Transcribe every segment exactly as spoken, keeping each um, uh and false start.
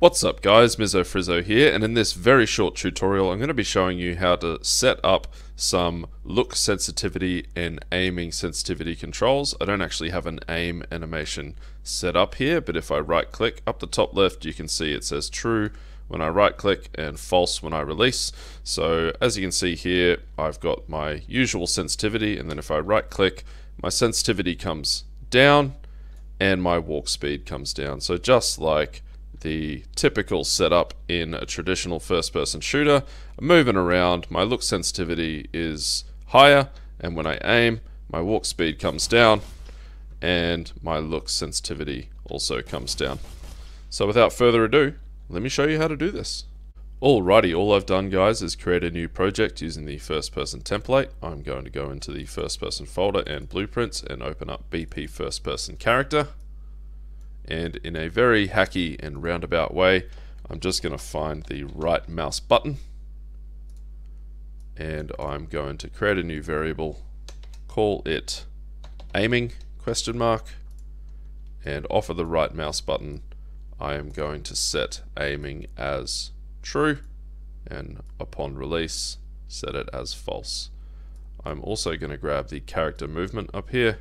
What's up guys, Mizzo Frizzo here, and in this very short tutorial I'm going to be showing you how to set up some look sensitivity and aiming sensitivity controls. I don't actually have an aim animation set up here, but if I right click up the top left you can see it says true when I right click and false when I release. So as you can see here I've got my usual sensitivity, and then if I right click my sensitivity comes down and my walk speed comes down. So just like the typical setup in a traditional first-person shooter, I'm moving around, my look sensitivity is higher, and when I aim, my walk speed comes down, and my look sensitivity also comes down. So without further ado, let me show you how to do this. Alrighty, all I've done guys is create a new project using the first-person template. I'm going to go into the first-person folder and blueprints and open up B P first-person character. And in a very hacky and roundabout way, I'm just going to find the right mouse button and I'm going to create a new variable, call it aiming question mark, and off of the right mouse button I am going to set aiming as true and upon release set it as false. I'm also going to grab the character movement up here,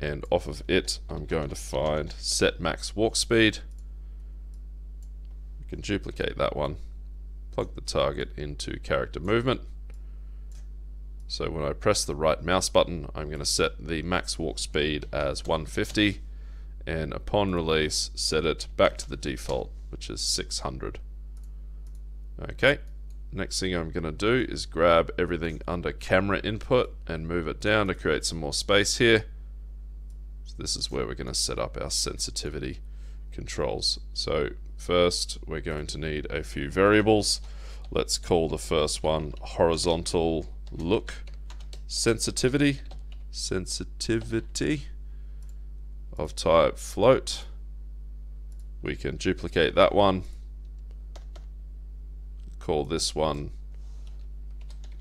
and off of it I'm going to find set max walk speed. We can duplicate that one, plug the target into character movement. So when I press the right mouse button I'm going to set the max walk speed as one fifty, and upon release set it back to the default, which is six hundred. Okay, next thing I'm going to do is grab everything under camera input and move it down to create some more space here. This is where we're going to set up our sensitivity controls. So first we're going to need a few variables. Let's call the first one horizontal look sensitivity sensitivity of type float. We can duplicate that one, call this one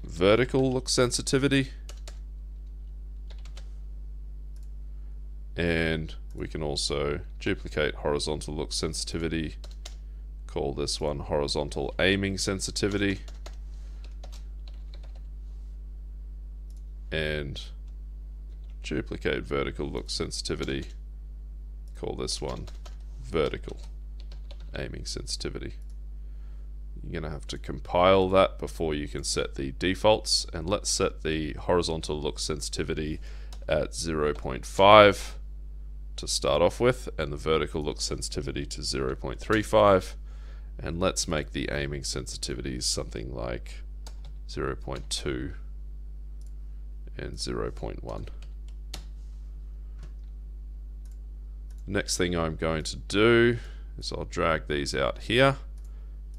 vertical look sensitivity, and we can also duplicate horizontal look sensitivity, call this one horizontal aiming sensitivity, and duplicate vertical look sensitivity, call this one vertical aiming sensitivity. You're going to have to compile that before you can set the defaults, and let's set the horizontal look sensitivity at zero point five to start off with, and the vertical look sensitivity to zero point three five, and let's make the aiming sensitivities something like zero point two and zero point one. Next thing I'm going to do is I'll drag these out here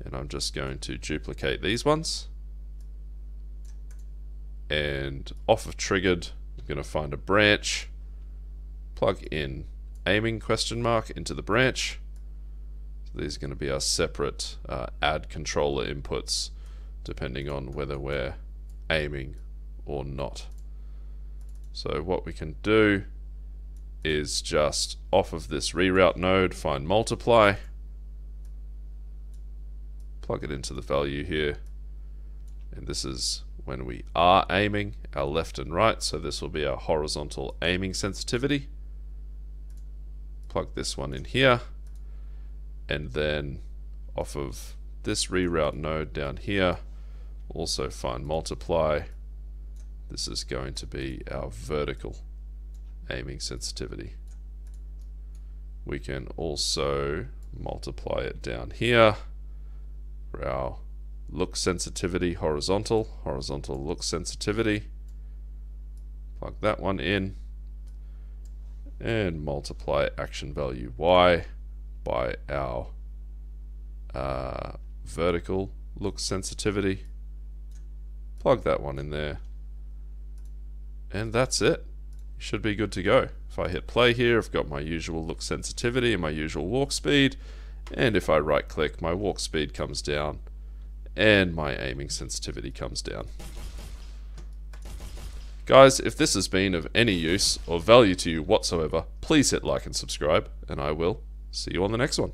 and I'm just going to duplicate these ones, and off of triggered I'm going to find a branch, plug in aiming question mark into the branch. So these are going to be our separate uh, add controller inputs depending on whether we're aiming or not. So what we can do is just off of this reroute node find multiply, plug it into the value here, and this is when we are aiming our left and right, so this will be our horizontal aiming sensitivity. Plug this one in here, and then off of this reroute node down here also find multiply. This is going to be our vertical aiming sensitivity. We can also multiply it down here for our look sensitivity, horizontal horizontal look sensitivity, plug that one in, and multiply action value Y by our uh, vertical look sensitivity, plug that one in there, and that's it. Should be good to go. If I hit play here I've got my usual look sensitivity and my usual walk speed, and if I right click my walk speed comes down and my aiming sensitivity comes down. Guys, if this has been of any use or value to you whatsoever, please hit like and subscribe, and I will see you on the next one.